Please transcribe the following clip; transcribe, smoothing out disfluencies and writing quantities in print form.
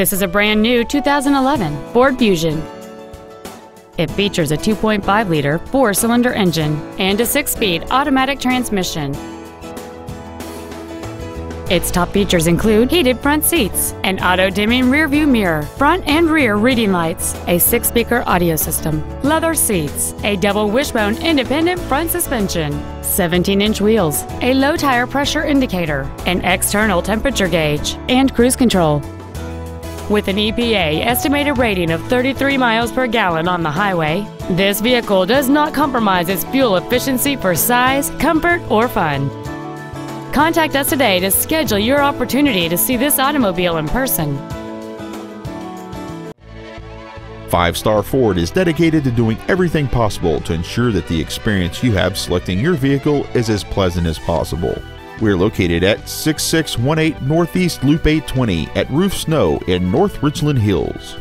This is a brand new 2011 Ford Fusion. It features a 2.5-liter four-cylinder engine and a 6-speed automatic transmission. Its top features include heated front seats, an auto-dimming rearview mirror, front and rear reading lights, a 6-speaker audio system, leather seats, a double wishbone independent front suspension, 17-inch wheels, a low tire pressure indicator, an external temperature gauge, and cruise control. With an EPA estimated rating of 33 miles per gallon on the highway, this vehicle does not compromise its fuel efficiency for size, comfort, or fun. Contact us today to schedule your opportunity to see this automobile in person. Five Star Ford is dedicated to doing everything possible to ensure that the experience you have selecting your vehicle is as pleasant as possible. We're located at 6618 Northeast Loop 820 at Roof Snow in North Richland Hills.